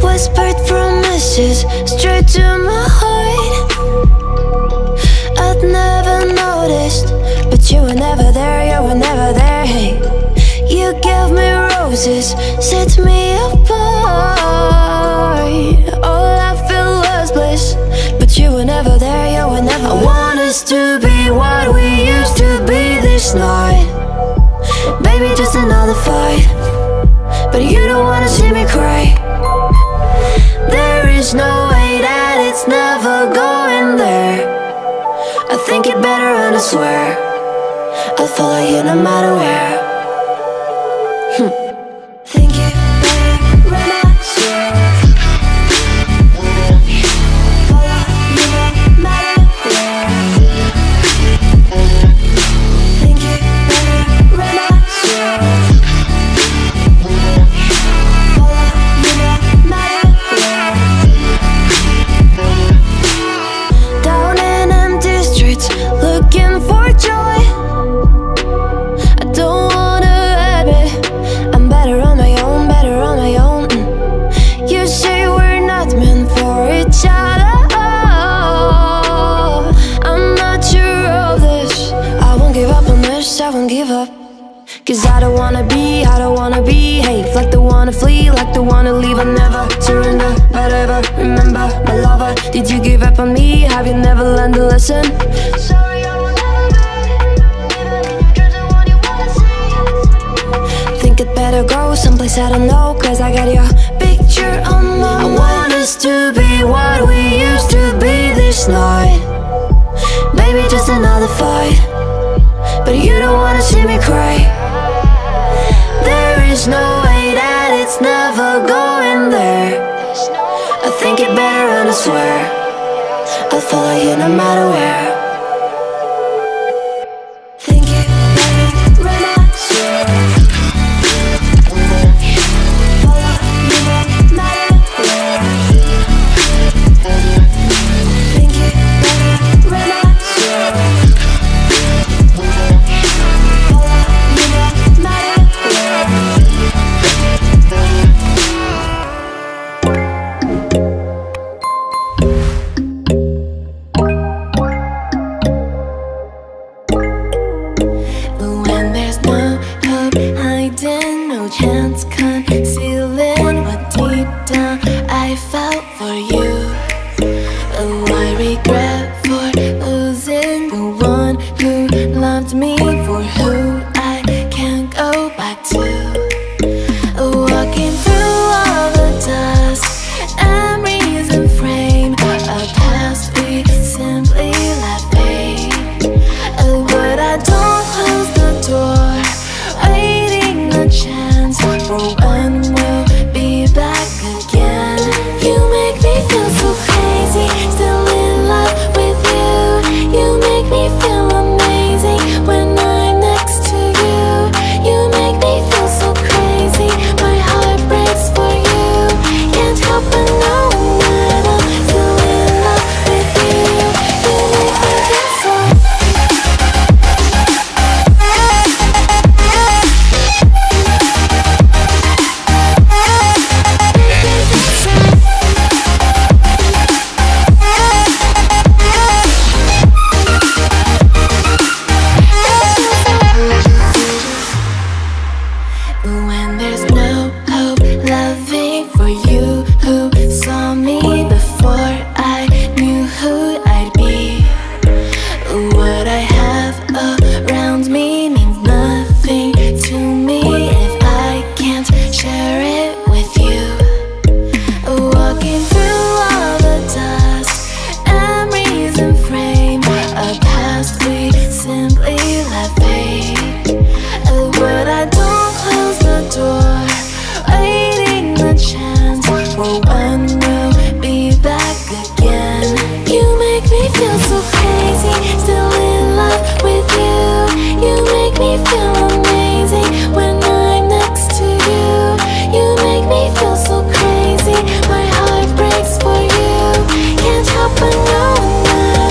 Whispered promises straight to my heart. I'd never noticed, but you were never there, you were never there. Hey, you gave me roses, set me apart. All I felt was bliss, but you were never there, you were never there. I want us to be what we used to be this night. Baby, just another fight, but you don't wanna see me cry. There is no way that it's never going there. I think it better and I swear I'll follow you no matter where. Think it better when I swear follow you no matter where. Think it better when I swear. Cause I don't wanna be, hey, like the one to flee, like the one to leave. I never surrender, but ever remember, my lover. Did you give up on me? Have you never learned a lesson? Sorry, I will never be, cause I want you wanna see. Think I'd better go someplace I don't know, cause I got your picture on my mind. I want us to be what we used to be this night. Baby, just another fight, but you don't wanna see me cry. There's no way that it's never going there. I think it better and I swear I'll follow you no matter where. Think it better when I swear follow you no matter where. Think it better when I swear. But no one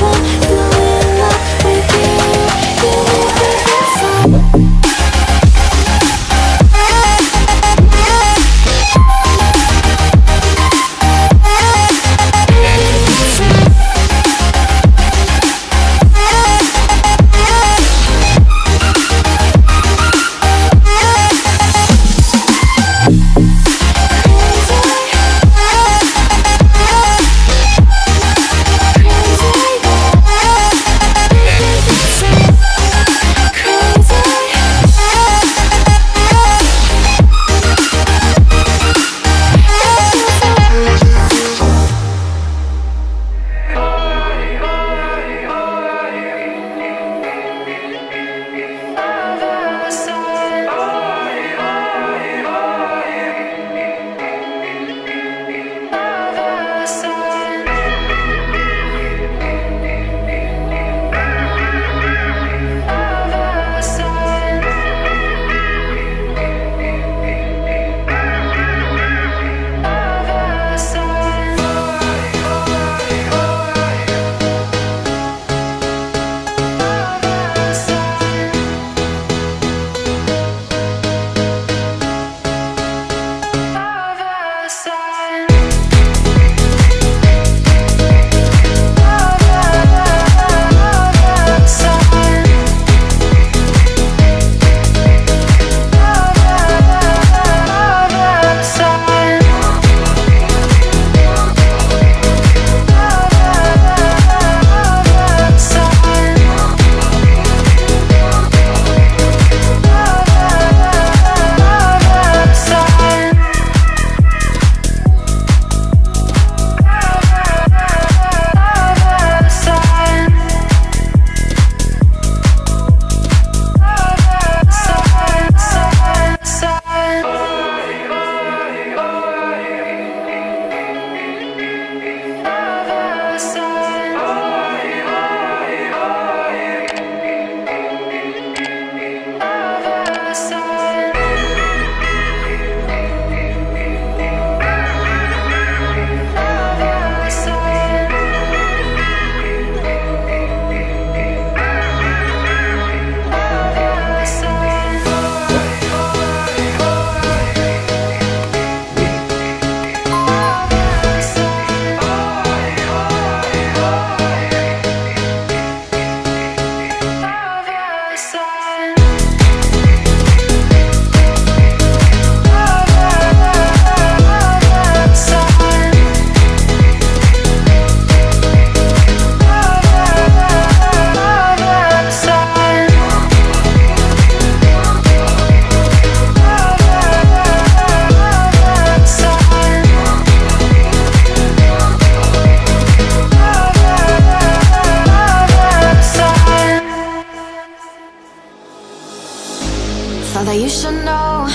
that you should know.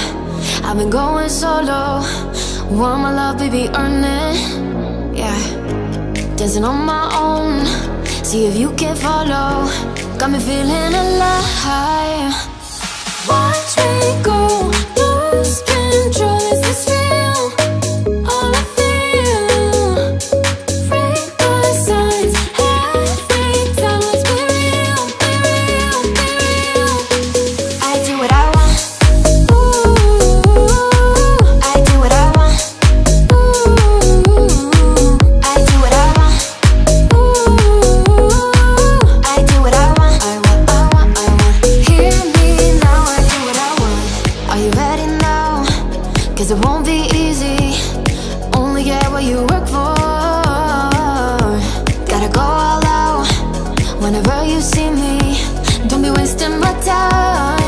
I've been going solo. Want my love, baby, earn it. Yeah, dancing on my own. See if you can follow. Got me feeling alive. Watch me go. Lose control. Is this real? All I feel. Break the signs. Every time. Let's be real. Be real. Be real. I do what I want. Ooh. I do what I want. Ooh. I do what I want. Ooh. I do what I want. I want. I want. I want. Hear me now. I do what I want. Are you ready now? 'Cause it won't be easy. Only get what you work for. Gotta go all out. Whenever you see me, don't be wasting my time.